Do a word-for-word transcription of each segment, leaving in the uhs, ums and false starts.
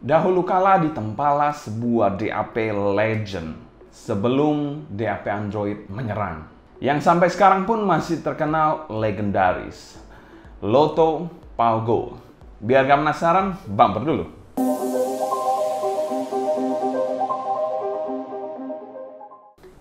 Dahulu kala ditempalah sebuah D A P Legend sebelum D A P Android menyerang, yang sampai sekarang pun masih terkenal legendaris. Lotto Paugo. Biar gak penasaran, bumper dulu.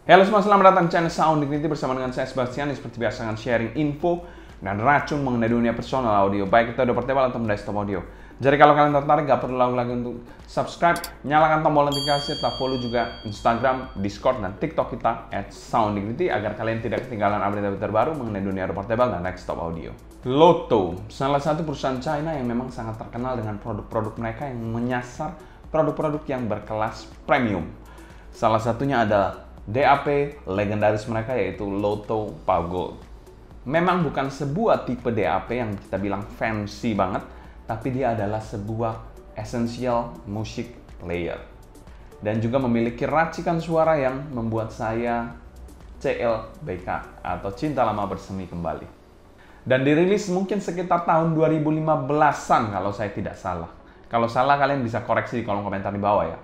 Halo semua, selamat datang di channel Sound Dignity bersama dengan saya Sebastian. Seperti biasa dengan sharing info dan racun mengenai dunia personal audio, baik itu portable atau desktop audio. Jadi kalau kalian tertarik, gak perlu ragu lagi untuk subscribe, nyalakan tombol notifikasi, serta follow juga Instagram, Discord, dan TikTok kita at sound dignity agar kalian tidak ketinggalan update-update terbaru mengenai dunia portable dan desktop audio. Lotto, salah satu perusahaan China yang memang sangat terkenal dengan produk-produk mereka yang menyasar produk-produk yang berkelas premium. Salah satunya adalah D A P legendaris mereka, yaitu Lotto Paugo. Memang bukan sebuah tipe D A P yang kita bilang fancy banget, tapi dia adalah sebuah essential music player. Dan juga memiliki racikan suara yang membuat saya C L B K atau Cinta Lama Bersemi Kembali. Dan dirilis mungkin sekitar tahun dua ribu lima belasan kalau saya tidak salah. Kalau salah kalian bisa koreksi di kolom komentar di bawah ya.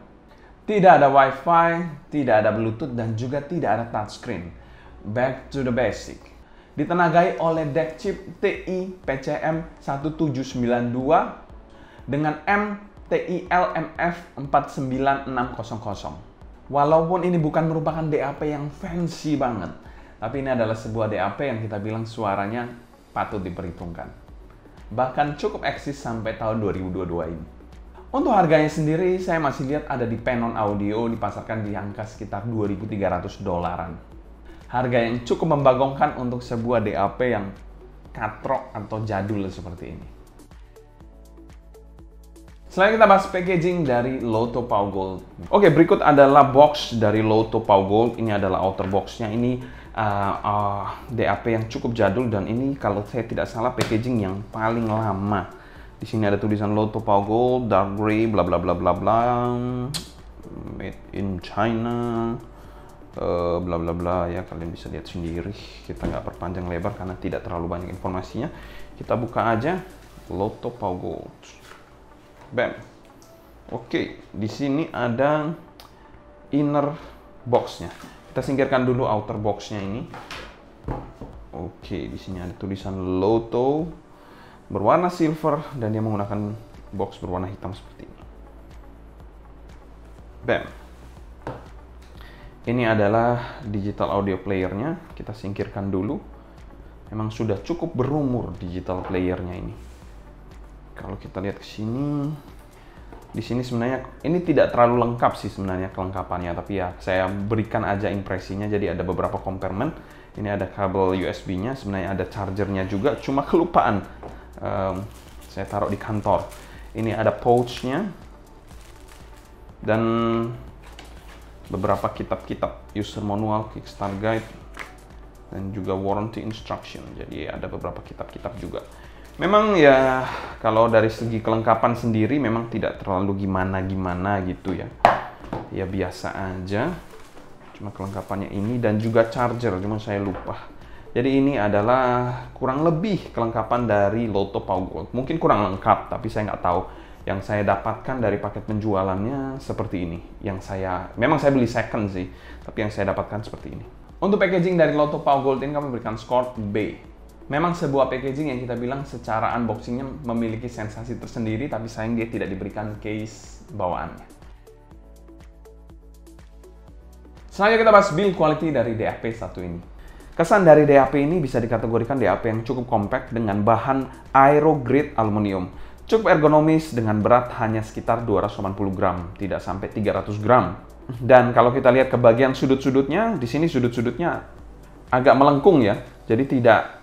Tidak ada wifi, tidak ada bluetooth, dan juga tidak ada touchscreen. Back to the basic. Ditenagai oleh deck chip T I P C M satu tujuh sembilan dua dengan M T I L M F empat sembilan enam nol nol. Walaupun ini bukan merupakan D A P yang fancy banget, tapi ini adalah sebuah D A P yang kita bilang suaranya patut diperhitungkan. Bahkan cukup eksis sampai tahun dua ribu dua puluh dua ini. Untuk harganya sendiri, saya masih lihat ada di Pennon Audio dipasarkan di angka sekitar dua ribu tiga ratus dolaran. Harga yang cukup membagongkan untuk sebuah D A P yang katrok atau jadul seperti ini. Selain kita bahas packaging dari Lotto Paugo. Oke, berikut adalah box dari Lotto Paugo. Ini adalah outer boxnya. Ini uh, uh, D A P yang cukup jadul, dan ini kalau saya tidak salah packaging yang paling lama. Di sini ada tulisan Lotto Paugo, dark grey, bla bla bla bla bla, made in China. Uh, bla bla bla ya, kalian bisa lihat sendiri, kita nggak perpanjang lebar karena tidak terlalu banyak informasinya. Kita buka aja Lotto Paugo, bam. Oke, di sini ada inner boxnya. Kita singkirkan dulu outer boxnya ini. Oke, di sini ada tulisan Lotto berwarna silver dan dia menggunakan box berwarna hitam seperti ini, bam. Ini adalah digital audio player-nya. Kita singkirkan dulu. Memang sudah cukup berumur digital player-nya ini. Kalau kita lihat ke sini, di sini sebenarnya ini tidak terlalu lengkap sih sebenarnya kelengkapannya, tapi ya saya berikan aja impresinya. Jadi ada beberapa kompartemen. Ini ada kabel U S B-nya, sebenarnya ada charger-nya juga, cuma kelupaan. Um, saya taruh di kantor. Ini ada pouch-nya. Dan beberapa kitab-kitab user manual, Kickstarter guide, dan juga warranty instruction. Jadi ada beberapa kitab-kitab juga. Memang ya kalau dari segi kelengkapan sendiri memang tidak terlalu gimana-gimana gitu ya. Ya biasa aja. Cuma kelengkapannya ini dan juga charger, cuma saya lupa. Jadi ini adalah kurang lebih kelengkapan dari Lotto Paugo. Mungkin kurang lengkap tapi saya nggak tahu. Yang saya dapatkan dari paket penjualannya seperti ini. Yang saya, memang saya beli second sih, tapi yang saya dapatkan seperti ini. Untuk packaging dari Lotto Paugo ini kami berikan skor B. Memang sebuah packaging yang kita bilang secara unboxingnya memiliki sensasi tersendiri, tapi sayang dia tidak diberikan case bawaannya. Selanjutnya kita bahas build quality dari D A P satu ini. Kesan dari D A P ini bisa dikategorikan D A P yang cukup compact dengan bahan aero-grade aluminium. Cukup ergonomis dengan berat hanya sekitar dua ratus delapan puluh gram, tidak sampai tiga ratus gram. Dan kalau kita lihat ke bagian sudut-sudutnya, di sini sudut-sudutnya agak melengkung ya. Jadi tidak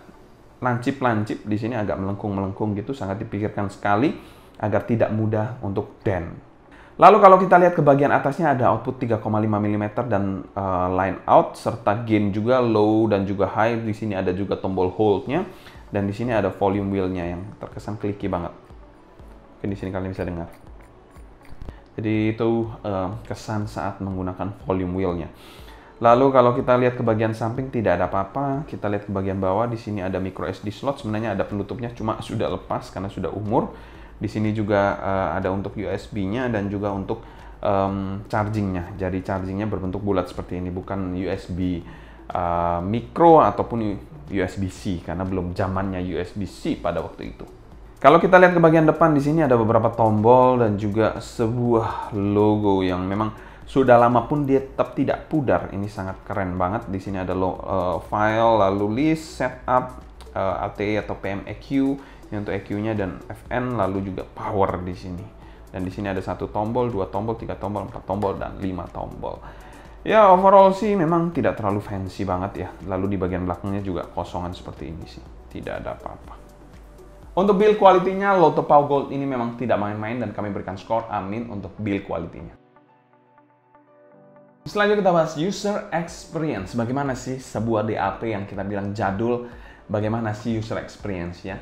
lancip-lancip, di sini agak melengkung-melengkung gitu, sangat dipikirkan sekali agar tidak mudah untuk dent. Lalu kalau kita lihat ke bagian atasnya ada output tiga koma lima milimeter dan uh, line out, serta gain juga low dan juga high. Di sini ada juga tombol hold-nya dan di sini ada volume wheel-nya yang terkesan clicky banget. Di sini kalian bisa dengar. Jadi itu uh, kesan saat menggunakan volume wheel-nya. Lalu kalau kita lihat ke bagian samping tidak ada apa-apa. Kita lihat ke bagian bawah, di sini ada micro S D slot. Sebenarnya ada penutupnya, cuma sudah lepas karena sudah umur. Di sini juga uh, ada untuk U S B-nya dan juga untuk um, charging-nya. Jadi charging-nya berbentuk bulat seperti ini, bukan U S B uh, micro ataupun U S B C karena belum zamannya U S B C pada waktu itu. Kalau kita lihat ke bagian depan, di sini ada beberapa tombol dan juga sebuah logo yang memang sudah lama pun dia tetap tidak pudar. Ini sangat keren banget. Di sini ada lo, uh, file, lalu list, setup, uh, A T E atau P M E Q, ini untuk E Q-nya dan F N, lalu juga power di sini. Dan di sini ada satu tombol, dua tombol, tiga tombol, empat tombol, dan lima tombol. Ya overall sih memang tidak terlalu fancy banget ya. Lalu di bagian belakangnya juga kosongan seperti ini sih, tidak ada apa-apa. Untuk build quality-nya, Lotto Pau Gold ini memang tidak main-main dan kami berikan skor amin untuk build quality-nya. Selanjutnya kita bahas user experience. Bagaimana sih sebuah D A P yang kita bilang jadul, bagaimana sih user experience ya?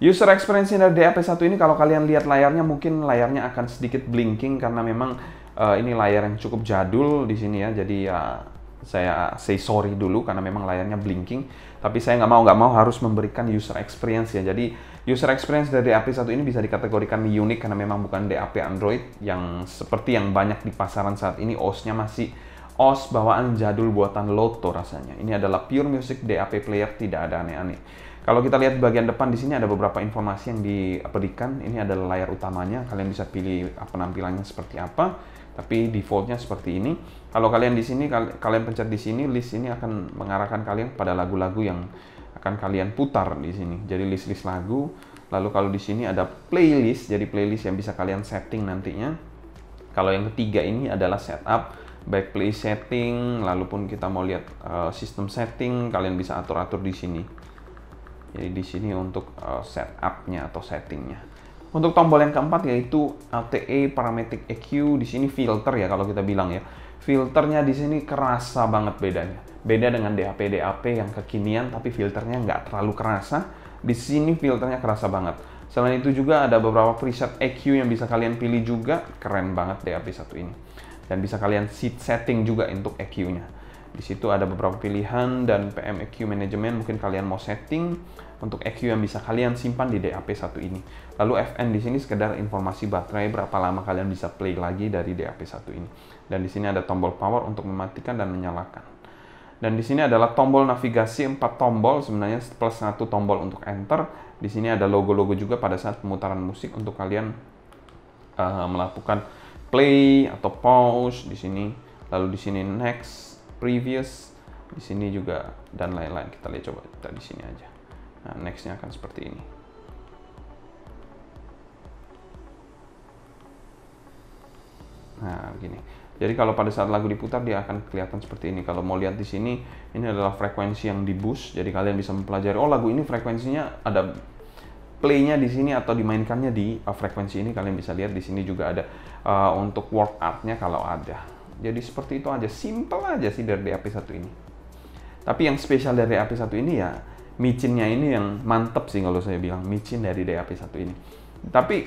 User experience dari D A P satu ini kalau kalian lihat layarnya, mungkin layarnya akan sedikit blinking karena memang uh, ini layar yang cukup jadul di sini ya. Jadi ya uh, saya say sorry dulu karena memang layarnya blinking, tapi saya nggak mau nggak mau harus memberikan user experience ya. Jadi user experience dari D A P satu ini bisa dikategorikan unik karena memang bukan D A P Android yang seperti yang banyak di pasaran saat ini. O S-nya masih O S bawaan jadul buatan Lotto rasanya. Ini adalah pure music D A P player, tidak ada aneh-aneh. Kalau kita lihat bagian depan, di sini ada beberapa informasi yang diberikan. Ini adalah layar utamanya, kalian bisa pilih penampilannya seperti apa, tapi defaultnya seperti ini. Kalau kalian di sini, kal kalian pencet di sini, list ini akan mengarahkan kalian pada lagu-lagu yang akan kalian putar di sini. Jadi list-list lagu. Lalu kalau di sini ada playlist, jadi playlist yang bisa kalian setting nantinya. Kalau yang ketiga ini adalah setup, baik play setting, lalu pun kita mau lihat uh, sistem setting, kalian bisa atur-atur di sini. Jadi di sini untuk uh, setup-nya atau settingnya. Untuk tombol yang keempat yaitu A T E Parametric E Q. Di sini filter ya kalau kita bilang ya. Filternya di sini kerasa banget bedanya. Beda dengan D A P D A P yang kekinian tapi filternya nggak terlalu kerasa. Di sini filternya kerasa banget. Selain itu juga ada beberapa preset E Q yang bisa kalian pilih juga. Keren banget D A P satu ini. Dan bisa kalian setting juga untuk E Q-nya. Di situ ada beberapa pilihan dan P M E Q manajemen, mungkin kalian mau setting untuk E Q yang bisa kalian simpan di D A P satu ini. Lalu F N di sini sekedar informasi baterai, berapa lama kalian bisa play lagi dari D A P satu ini. Dan di sini ada tombol power untuk mematikan dan menyalakan. Dan di sini adalah tombol navigasi, empat tombol sebenarnya plus satu tombol untuk enter. Di sini ada logo-logo juga pada saat pemutaran musik untuk kalian uh, melakukan play atau pause di sini. Lalu di sini next, previous, di sini juga, dan lain-lain. Kita lihat, coba kita di sini aja. Nah, next-nya akan seperti ini. Nah, begini. Jadi kalau pada saat lagu diputar dia akan kelihatan seperti ini. Kalau mau lihat di sini, ini adalah frekuensi yang di boost. Jadi kalian bisa mempelajari, oh lagu ini frekuensinya ada play-nya di sini atau dimainkannya di uh, frekuensi ini. Kalian bisa lihat di sini juga ada uh, untuk word art-nya kalau ada. Jadi seperti itu aja, simple aja sih dari D A P satu ini. Tapi yang spesial dari D A P satu ini ya, micinnya ini yang mantep sih kalau saya bilang, micin dari D A P satu ini. Tapi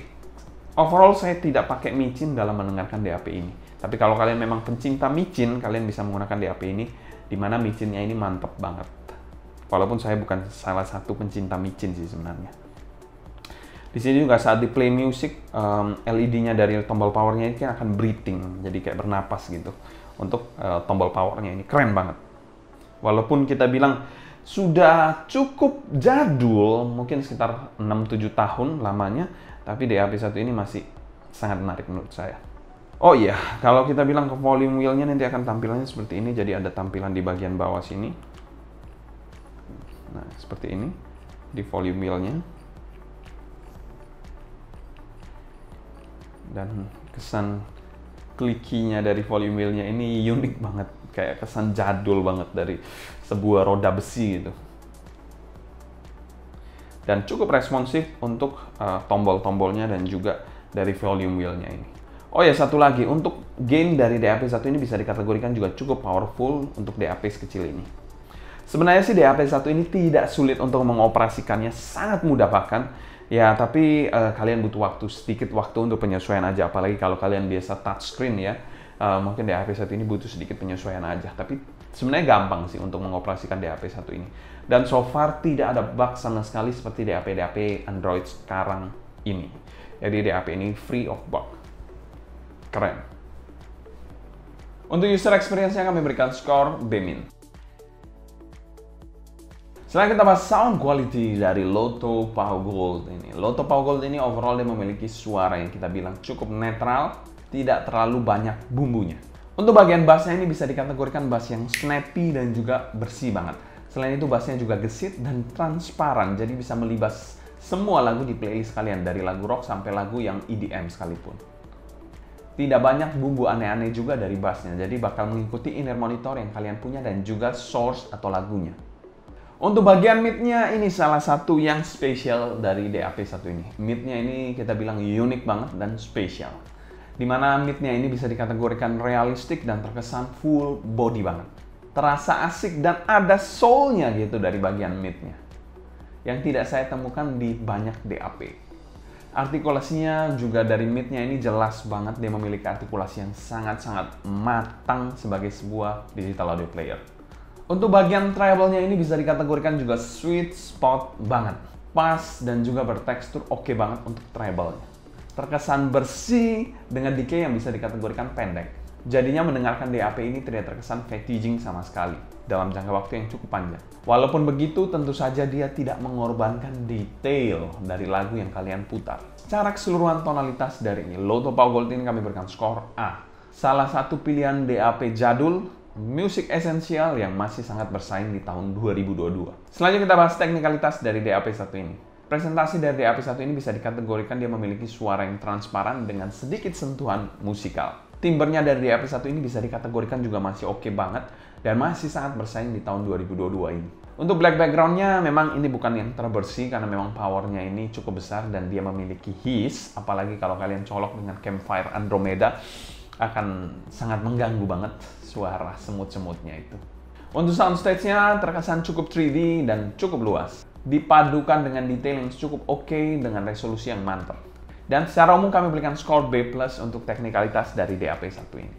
overall saya tidak pakai micin dalam mendengarkan D A P ini. Tapi kalau kalian memang pencinta micin, kalian bisa menggunakan D A P ini, dimana micinnya ini mantep banget. Walaupun saya bukan salah satu pencinta micin sih sebenarnya. Di sini juga saat di play music, um, L E D-nya dari tombol powernya ini akan breathing, jadi kayak bernapas gitu. Untuk uh, tombol powernya ini keren banget. Walaupun kita bilang sudah cukup jadul, mungkin sekitar enam tujuh tahun lamanya, tapi D A P satu ini masih sangat menarik menurut saya. Oh iya, kalau kita bilang ke volume wheel-nya nanti akan tampilannya seperti ini, jadi ada tampilan di bagian bawah sini. Nah, seperti ini di volume wheel-nya. Dan kesan klikinya dari volume wheel-nya ini unik banget, kayak kesan jadul banget dari sebuah roda besi gitu. Dan cukup responsif untuk uh, tombol-tombolnya dan juga dari volume wheel-nya ini. Oh ya, satu lagi, untuk gain dari D A P satu ini bisa dikategorikan juga cukup powerful untuk D A P sekecil ini. Sebenarnya sih D A P satu ini tidak sulit untuk mengoperasikannya, sangat mudah bahkan. Ya, tapi uh, kalian butuh waktu, sedikit waktu untuk penyesuaian aja. Apalagi kalau kalian biasa touchscreen ya, uh, mungkin D A P satu ini butuh sedikit penyesuaian aja. Tapi sebenarnya gampang sih untuk mengoperasikan D A P satu ini. Dan so far tidak ada bug sama sekali seperti D A P D A P Android sekarang ini. Jadi D A P ini free of bug. Keren. Untuk user experience-nya kami berikan skor B minus. Selanjutnya kita bahas sound quality dari Loto Paho Gold ini. Loto Paho Gold ini overall dia memiliki suara yang kita bilang cukup netral, tidak terlalu banyak bumbunya. Untuk bagian bassnya ini bisa dikategorikan bass yang snappy dan juga bersih banget. Selain itu bassnya juga gesit dan transparan, jadi bisa melibas semua lagu di playlist kalian, dari lagu rock sampai lagu yang E D M sekalipun. Tidak banyak bumbu aneh-aneh juga dari bassnya, jadi bakal mengikuti inner monitor yang kalian punya dan juga source atau lagunya. Untuk bagian mid-nya ini salah satu yang spesial dari D A P satu ini. Mid-nya ini kita bilang unik banget dan spesial. Dimana mid-nya ini bisa dikategorikan realistik dan terkesan full body banget. Terasa asik dan ada soul-nya gitu dari bagian mid-nya, yang tidak saya temukan di banyak D A P. Artikulasinya juga dari mid-nya ini jelas banget, dia memiliki artikulasi yang sangat-sangat matang sebagai sebuah digital audio player. Untuk bagian treble-nya ini bisa dikategorikan juga sweet spot banget. Pas dan juga bertekstur oke banget untuk treble-nya. Terkesan bersih dengan decay yang bisa dikategorikan pendek. Jadinya mendengarkan D A P ini tidak terkesan fatiguing sama sekali dalam jangka waktu yang cukup panjang. Walaupun begitu, tentu saja dia tidak mengorbankan detail dari lagu yang kalian putar. Secara keseluruhan tonalitas dari ini, Loto Paho Gold ini kami berikan skor A. Salah satu pilihan D A P jadul, musik esensial yang masih sangat bersaing di tahun dua ribu dua puluh dua. Selanjutnya kita bahas teknikalitas dari D A P satu ini. Presentasi dari D A P satu ini bisa dikategorikan dia memiliki suara yang transparan dengan sedikit sentuhan musikal. Timbernya dari D A P satu ini bisa dikategorikan juga masih oke banget dan masih sangat bersaing di tahun dua ribu dua puluh dua ini. Untuk black backgroundnya memang ini bukan yang terbersih karena memang powernya ini cukup besar dan dia memiliki hiss, apalagi kalau kalian colok dengan Campfire Andromeda akan sangat mengganggu banget suara semut-semutnya itu. Untuk soundstage-nya terkesan cukup tiga D dan cukup luas, dipadukan dengan detail yang cukup oke dengan resolusi yang mantap. Dan secara umum kami berikan skor B plus untuk teknikalitas dari D A P satu ini.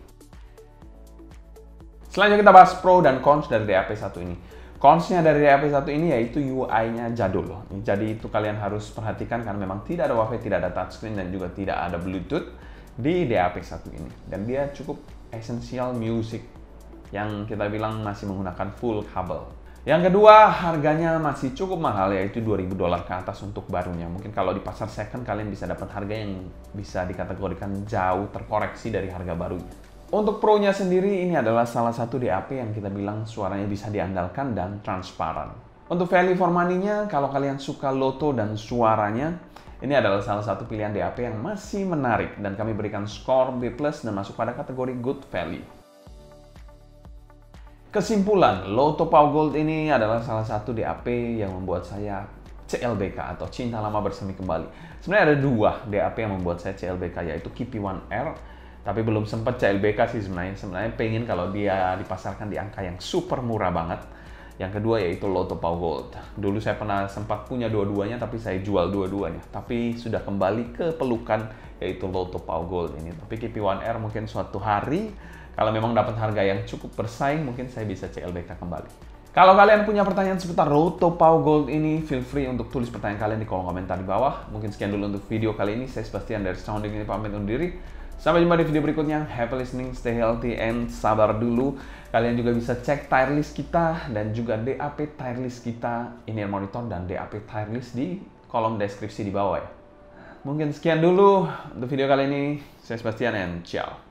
Selanjutnya kita bahas pro dan cons dari D A P satu ini. Cons-nya dari D A P satu ini yaitu U I-nya jadul. Jadi itu kalian harus perhatikan karena memang tidak ada W A V, tidak ada touchscreen, dan juga tidak ada Bluetooth di D A P satu ini. Dan dia cukup essential music yang kita bilang masih menggunakan full kabel. Yang kedua, harganya masih cukup mahal, yaitu dua ribu dolar ke atas untuk barunya. Mungkin kalau di pasar second kalian bisa dapat harga yang bisa dikategorikan jauh terkoreksi dari harga barunya. Untuk pro-nya sendiri, ini adalah salah satu D A P yang kita bilang suaranya bisa diandalkan dan transparan. Untuk value for money-nya, kalau kalian suka Loto dan suaranya, ini adalah salah satu pilihan D A P yang masih menarik dan kami berikan skor B plus dan masuk pada kategori good value. Kesimpulan, Loto Paho Gold ini adalah salah satu D A P yang membuat saya C L B K atau Cinta Lama Bersemi Kembali. Sebenarnya ada dua D A P yang membuat saya C L B K, yaitu K P satu R, tapi belum sempat C L B K sih sebenarnya. Sebenarnya pengen kalau dia dipasarkan di angka yang super murah banget. Yang kedua yaitu Loto Paho Gold. Dulu saya pernah sempat punya dua-duanya, tapi saya jual dua-duanya. Tapi sudah kembali ke pelukan yaitu Loto Paho Gold ini. Tapi K P satu R mungkin suatu hari kalau memang dapat harga yang cukup bersaing, mungkin saya bisa C L B K kembali. Kalau kalian punya pertanyaan seputar Loto Paho Gold ini, feel free untuk tulis pertanyaan kalian di kolom komentar di bawah. Mungkin sekian dulu untuk video kali ini. Saya Sebastian dari Sounding ini pamit undur diri. Sampai jumpa di video berikutnya. Happy listening, stay healthy, and sabar dulu. Kalian juga bisa cek tier list kita dan juga D A P tier list kita, in-ear monitor dan D A P tier list di kolom deskripsi di bawah ya. Mungkin sekian dulu untuk video kali ini. Saya Sebastian, and ciao.